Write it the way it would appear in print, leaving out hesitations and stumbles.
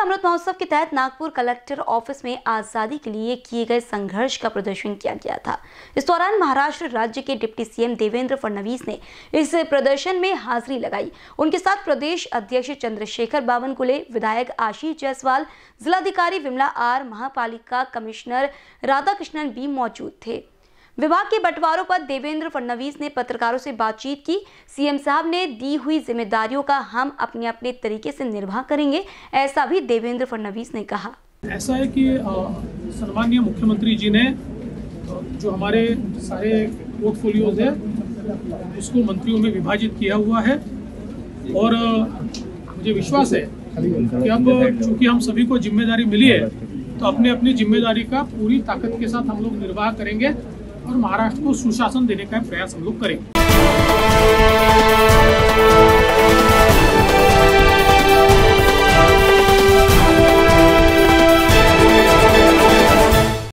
अमृत महोत्सव के तहत Nagpur collector office में आज़ादी के लिए किए गए संघर्ष का प्रदर्शन किया गया था। इस दौरान महाराष्ट्र राज्य के डिप्टी सीएम देवेंद्र फडणवीस ने इस प्रदर्शन में हाजिरी लगाई। उनके साथ प्रदेश अध्यक्ष चंद्रशेखर बावनकुले, विधायक आशीष जायसवाल, जिलाधिकारी विमला आर, महापालिका कमिश्नर राधा कृष्णन भी मौजूद थे। विभाग के बंटवारों पर देवेंद्र फडणवीस ने पत्रकारों से बातचीत की। सीएम साहब ने दी हुई जिम्मेदारियों का हम अपने अपने तरीके से निर्वाह करेंगे, ऐसा भी देवेंद्र फडणवीस ने कहा। ऐसा है कि सम्माननीय मुख्यमंत्री जी ने जो हमारे सारे पोर्टफोलियोज है उसको मंत्रियों में विभाजित किया हुआ है और मुझे विश्वास है कि अब चूँकि हम सभी को जिम्मेदारी मिली है तो अपने अपनी जिम्मेदारी का पूरी ताकत के साथ हम लोग निर्वाह करेंगे और महाराष्ट्र को सुशासन देने का प्रयास हम लोग करेंगे।